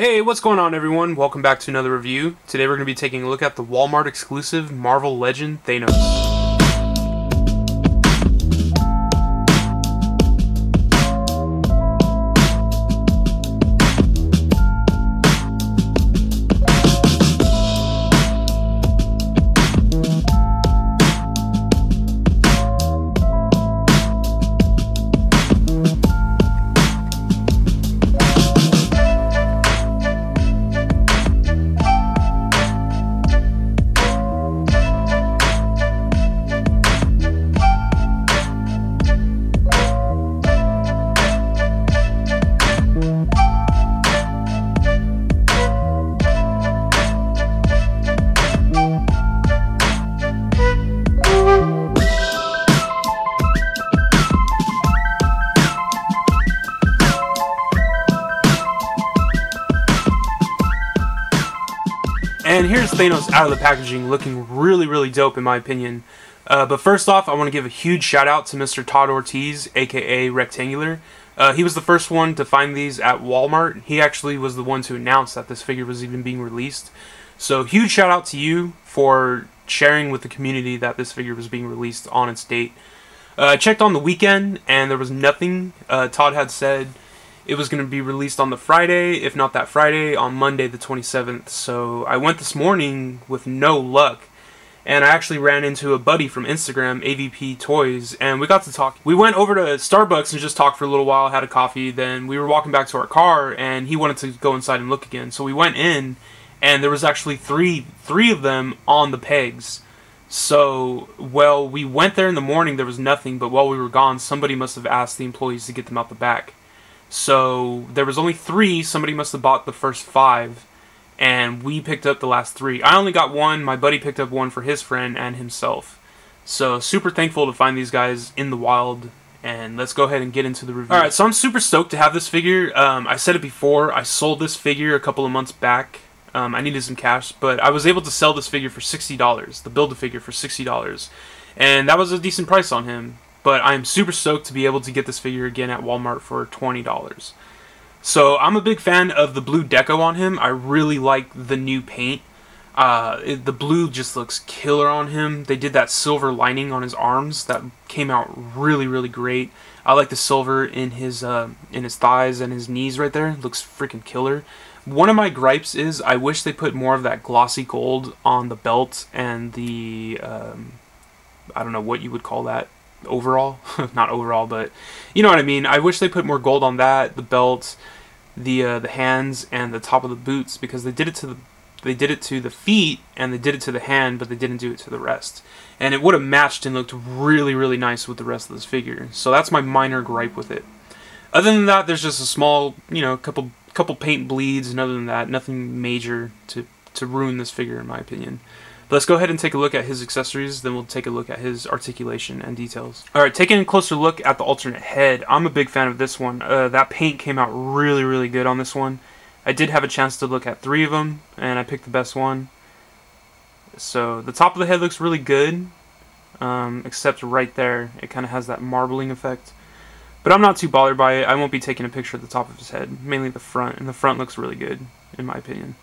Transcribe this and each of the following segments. Hey, what's going on everyone? Welcome back to another review. Today we're going to be taking a look at the Walmart exclusive Marvel Legend Thanos. And here's Thanos out of the packaging, looking really dope in my opinion. But first off, I want to give a huge shout out to Mr. Todd Ortiz, aka Rectangular. He was the first one to find these at Walmart. He actually was the one to announce that this figure was even being released. So huge shout out to you for sharing with the community that this figure was being released on its date. I checked on the weekend and there was nothing. Todd had said it was going to be released on the Friday, if not that Friday, on Monday the 27th. So I went this morning with no luck, and I actually ran into a buddy from Instagram, AVP Toys, and we got to talk. We went over to Starbucks and just talked for a little while, had a coffee, then we were walking back to our car, and he wanted to go inside and look again. So we went in, and there was actually three of them on the pegs. So, well, we went there in the morning, there was nothing, but while we were gone, somebody must have asked the employees to get them out the back. So there was only three, somebody must have bought the first five, and we picked up the last three. I only got one, my buddy picked up one for his friend and himself. So super thankful to find these guys in the wild, and let's go ahead and get into the review. Alright, so I'm super stoked to have this figure. I said it before, I sold this figure a couple of months back. I needed some cash, but I was able to sell this figure for $60, the Build-A-Figure for $60, and that was a decent price on him. But I'm super stoked to be able to get this figure again at Walmart for $20. So I'm a big fan of the blue deco on him. I really like the new paint. The blue just looks killer on him. They did that silver lining on his arms that came out really great. I like the silver in his thighs and his knees right there. It looks freaking killer. One of my gripes is I wish they put more of that glossy gold on the belt and the I don't know what you would call that. Overall not overall, but you know what I mean. I wish they put more gold on that, the belt, the hands, and the top of the boots, because they did it to the feet and they did it to the hand, but they didn't do it to the rest, and it would have matched and looked really nice with the rest of this figure. So that's my minor gripe with it. Other than that, there's just a small, you know, couple paint bleeds, and other than that, nothing major to ruin this figure in my opinion. Let's go ahead and take a look at his accessories, then we'll take a look at his articulation and details. Alright, taking a closer look at the alternate head, I'm a big fan of this one. That paint came out really good on this one. I did have a chance to look at three of them, and I picked the best one. So, the top of the head looks really good, except right there, it kind of has that marbling effect. But I'm not too bothered by it, I won't be taking a picture of the top of his head, mainly the front, and the front looks really good, in my opinion.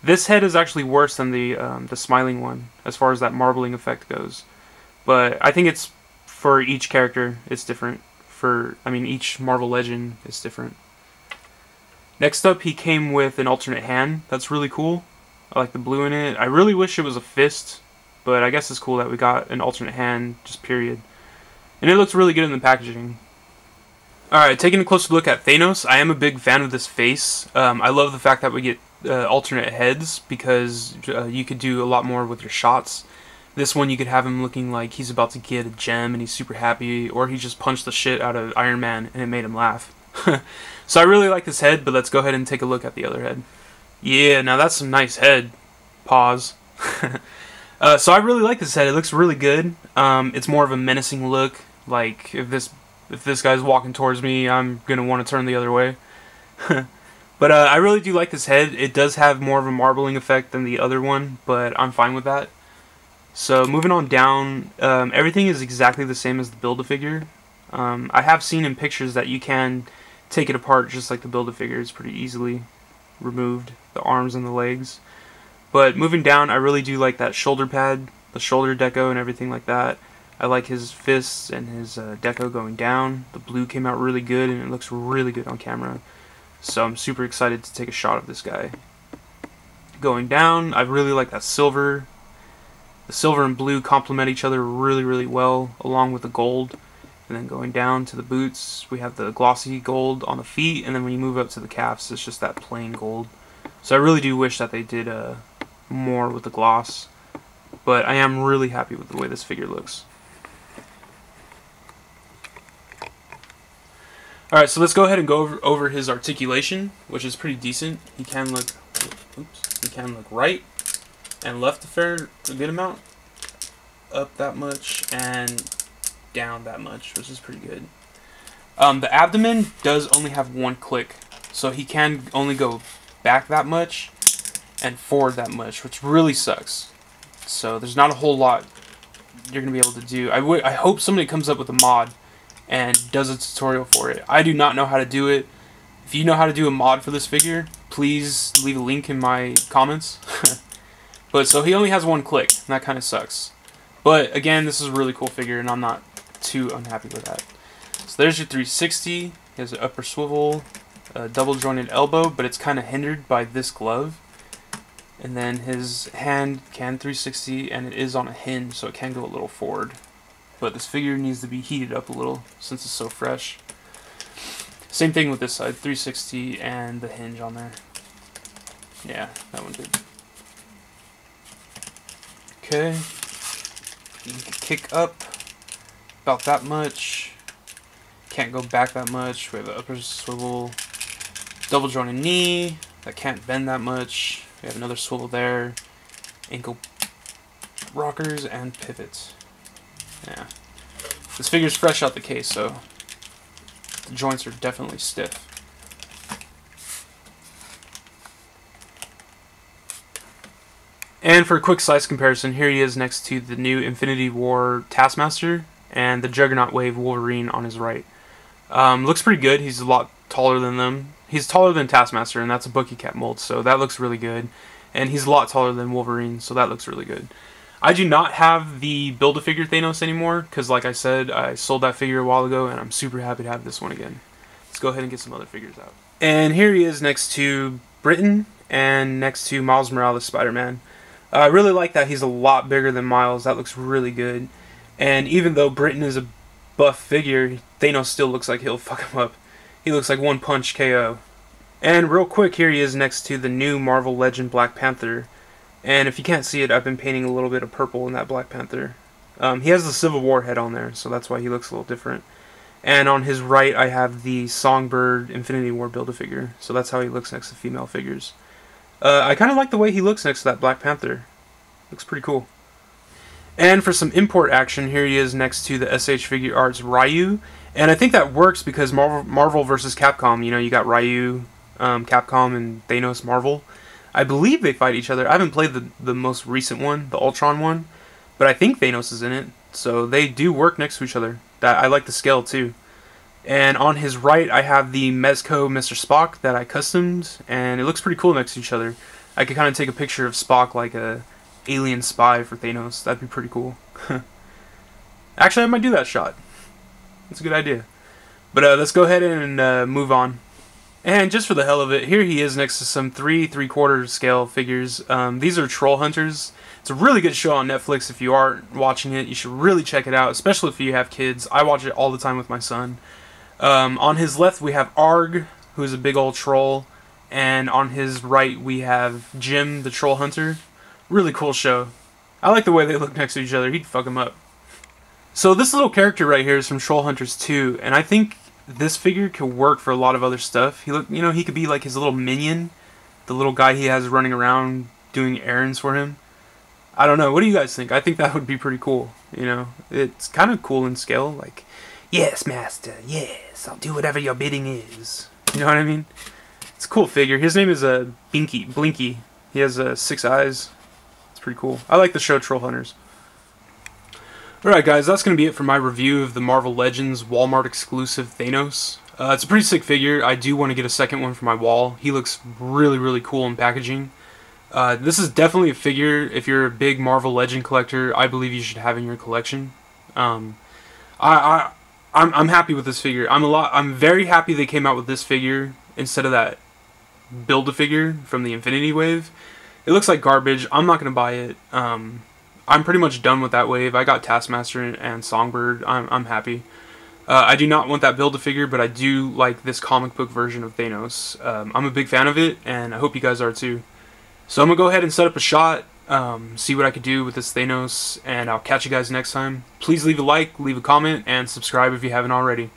This head is actually worse than the smiling one, as far as that marbling effect goes. But I think it's, for each character, it's different. Each Marvel Legend is different. Next up, he came with an alternate hand. That's really cool. I like the blue in it. I really wish it was a fist, but I guess it's cool that we got an alternate hand, just period. And it looks really good in the packaging. Alright, taking a closer look at Thanos, I am a big fan of this face. I love the fact that we get alternate heads, because you could do a lot more with your shots. This one you could have him looking like he's about to get a gem and he's super happy, or he just punched the shit out of Iron Man and it made him laugh. So I really like this head, but let's go ahead and take a look at the other head. Yeah, now that's some nice head. Pause. So I really like this head, it looks really good. It's more of a menacing look, like if this guy's walking towards me, I'm gonna want to turn the other way. But I really do like this head. It does have more of a marbling effect than the other one, but I'm fine with that. So moving on down, everything is exactly the same as the Build-A-Figure. I have seen in pictures that you can take it apart just like the Build-A-Figures pretty easily. removed, the arms and the legs. But moving down, I really do like that shoulder pad, the shoulder deco and everything like that. I like his fists and his deco going down. The blue came out really good and it looks really good on camera. So I'm super excited to take a shot of this guy. Going down, I really like that silver. The silver and blue complement each other really, really well, along with the gold. And then going down to the boots, we have the glossy gold on the feet, and then when you move up to the calves, it's just that plain gold. So I really do wish that they did more with the gloss, but I am really happy with the way this figure looks. Alright, so let's go ahead and go over his articulation, which is pretty decent. He can look, oops, he can look right and left a good amount, up that much, and down that much, which is pretty good. The abdomen does only have one click, so he can only go back that much and forward that much, which really sucks. So there's not a whole lot you're going to be able to do. I hope somebody comes up with a mod and does a tutorial for it. I do not know how to do it. If you know how to do a mod for this figure, please leave a link in my comments. But so he only has one click, and that kind of sucks. But again, this is a really cool figure, and I'm not too unhappy with that. So there's your 360. He has an upper swivel, a double jointed elbow, but it's kind of hindered by this glove. And then his hand can 360, and it is on a hinge, so it can go a little forward. But this figure needs to be heated up a little since it's so fresh. Same thing with this side, 360 and the hinge on there. Yeah, that one did. Okay. You can kick up about that much. Can't go back that much. We have an upper swivel, double jointed knee that can't bend that much. We have another swivel there, ankle rockers and pivots. Yeah, this figure's fresh out the case, so the joints are definitely stiff. And for a quick size comparison, here he is next to the new Infinity War Taskmaster and the Juggernaut Wave Wolverine on his right. Looks pretty good. He's a lot taller than them. He's taller than Taskmaster, and that's a Bookie Cat mold, so that looks really good. And he's a lot taller than Wolverine, so that looks really good. I do not have the Build-A-Figure Thanos anymore, because like I said, I sold that figure a while ago, and I'm super happy to have this one again. Let's go ahead and get some other figures out. And here he is next to Britain, and next to Miles Morales Spider-Man. I really like that he's a lot bigger than Miles. That looks really good. And even though Britain is a buff figure, Thanos still looks like he'll fuck him up. He looks like one punch KO. And real quick, here he is next to the new Marvel Legend Black Panther. And if you can't see it, I've been painting a little bit of purple in that Black Panther. He has the Civil War head on there, so that's why he looks a little different. And on his right, I have the Songbird Infinity War Build-A-Figure. So that's how he looks next to female figures. I kind of like the way he looks next to that Black Panther. Looks pretty cool. And for some import action, here he is next to the SH Figure Arts Ryu. And I think that works because Marvel versus Capcom, you know, you got Ryu, Capcom, and Thanos Marvel. I believe they fight each other. I haven't played the most recent one, the Ultron one, but I think Thanos is in it, so they do work next to each other. I like the scale too. And on his right, I have the Mezco Mr. Spock that I customed, and it looks pretty cool next to each other. I could kind of take a picture of Spock like a alien spy for Thanos. That'd be pretty cool. Actually, I might do that shot. That's a good idea. But let's go ahead and move on. And just for the hell of it, here he is next to some three-quarter scale figures. These are Trollhunters. It's a really good show on Netflix. If you aren't watching it, you should really check it out, especially if you have kids. I watch it all the time with my son. On his left, we have Arg, who is a big old troll. And on his right, we have Jim, the troll hunter. Really cool show. I like the way they look next to each other. He'd fuck them up. So this little character right here is from Trollhunters 2, and I think this figure could work for a lot of other stuff. You know, he could be like his little minion, the little guy he has running around doing errands for him. I don't know. What do you guys think? I think that would be pretty cool. You know, it's kind of cool in scale. Like, yes, master. Yes, I'll do whatever your bidding is. You know what I mean? It's a cool figure. His name is Binky Blinky. He has 6 eyes. It's pretty cool. I like the show Trollhunters. Alright guys, that's going to be it for my review of the Marvel Legends Walmart exclusive Thanos. It's a pretty sick figure. I do want to get a second one for my wall. He looks really, really cool in packaging. This is definitely a figure, if you're a big Marvel Legend collector, I believe you should have in your collection. I'm happy with this figure. I'm very happy they came out with this figure instead of that Build-A-Figure from the Infinity Wave. It looks like garbage. I'm not gonna buy it. I'm pretty much done with that wave. I got Taskmaster and Songbird. I'm happy. I do not want that Build-A-Figure, but I do like this comic book version of Thanos. I'm a big fan of it, and I hope you guys are too. So I'm gonna go ahead and set up a shot, see what I could do with this Thanos, and I'll catch you guys next time. Please leave a like, leave a comment, and subscribe if you haven't already.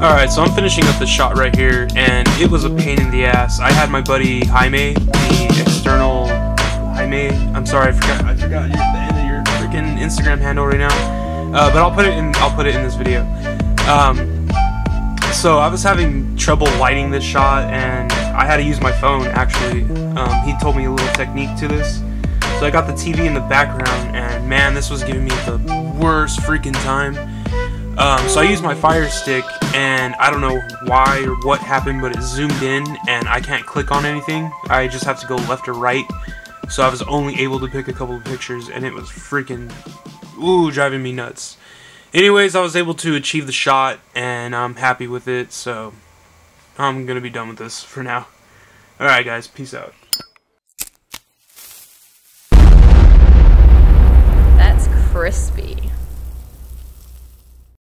Alright, so I'm finishing up this shot right here, and it was a pain in the ass. I had my buddy Jaime, the external... Jaime? I'm sorry, I forgot the end of your freaking Instagram handle right now. But I'll put it in this video. So I was having trouble lighting this shot, and I had to use my phone, actually. He told me a little technique to this. So I got the TV in the background, and man, this was giving me the worst freaking time. So I used my Fire Stick, and I don't know why or what happened, but it zoomed in, and I can't click on anything. I just have to go left or right, so I was only able to pick a couple of pictures, and it was freaking, ooh, driving me nuts. Anyways, I was able to achieve the shot, and I'm happy with it, so I'm gonna be done with this for now. Alright guys, peace out. That's crispy.